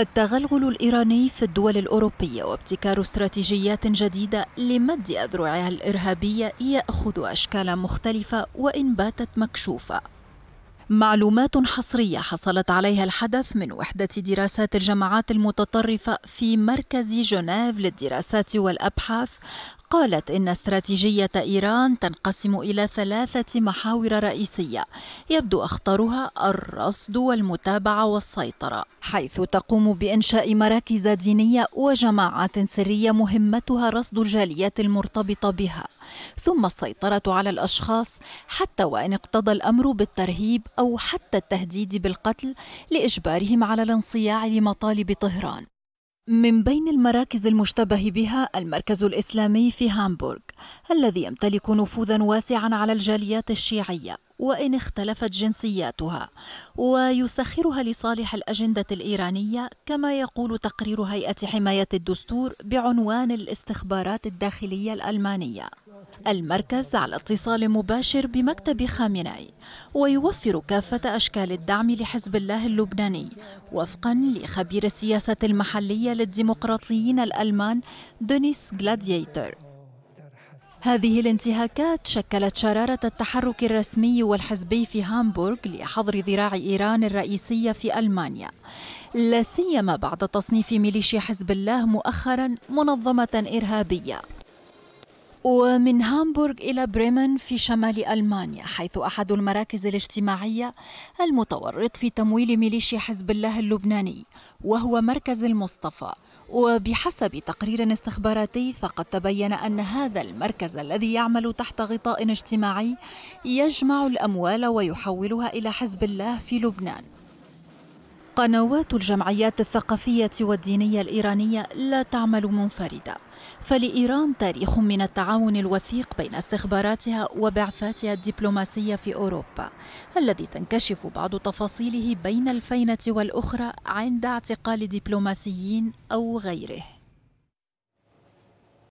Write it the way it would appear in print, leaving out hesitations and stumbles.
التغلغل الإيراني في الدول الأوروبية وابتكار استراتيجيات جديدة لمد أذرعها الإرهابية يأخذ أشكالا مختلفة وإن باتت مكشوفة. معلومات حصرية حصلت عليها الحدث من وحدة دراسات الجماعات المتطرفة في مركز جونيف للدراسات والأبحاث، قالت إن استراتيجية إيران تنقسم إلى 3 محاور رئيسية يبدو أخطرها الرصد والمتابعة والسيطرة، حيث تقوم بإنشاء مراكز دينية وجماعات سرية مهمتها رصد الجاليات المرتبطة بها، ثم السيطرة على الأشخاص حتى وإن اقتضى الأمر بالترهيب أو حتى التهديد بالقتل لإجبارهم على الانصياع لمطالب طهران. من بين المراكز المشتبه بها المركز الإسلامي في هامبورغ الذي يمتلك نفوذا واسعا على الجاليات الشيعية وإن اختلفت جنسياتها، ويسخرها لصالح الأجندة الإيرانية كما يقول تقرير هيئة حماية الدستور بعنوان الاستخبارات الداخلية الألمانية. المركز على اتصال مباشر بمكتب خامنئي ويوفر كافة أشكال الدعم لحزب الله اللبناني وفقا لخبير السياسة المحلية للديمقراطيين الألمان دونيس غلاديتر. هذه الانتهاكات شكلت شرارة التحرك الرسمي والحزبي في هامبورغ لحظر ذراع إيران الرئيسية في ألمانيا، لا سيما بعد تصنيف ميليشيا حزب الله مؤخرا منظمة إرهابية. ومن هامبورغ إلى بريمن في شمال ألمانيا، حيث أحد المراكز الاجتماعية المتورط في تمويل ميليشيا حزب الله اللبناني وهو مركز المصطفى، وبحسب تقرير استخباراتي فقد تبين أن هذا المركز الذي يعمل تحت غطاء اجتماعي يجمع الأموال ويحولها إلى حزب الله في لبنان. قنوات الجمعيات الثقافية والدينية الإيرانية لا تعمل منفردة، فلإيران تاريخ من التعاون الوثيق بين استخباراتها وبعثاتها الدبلوماسية في أوروبا الذي تنكشف بعض تفاصيله بين الفينة والأخرى عند اعتقال دبلوماسيين أو غيره.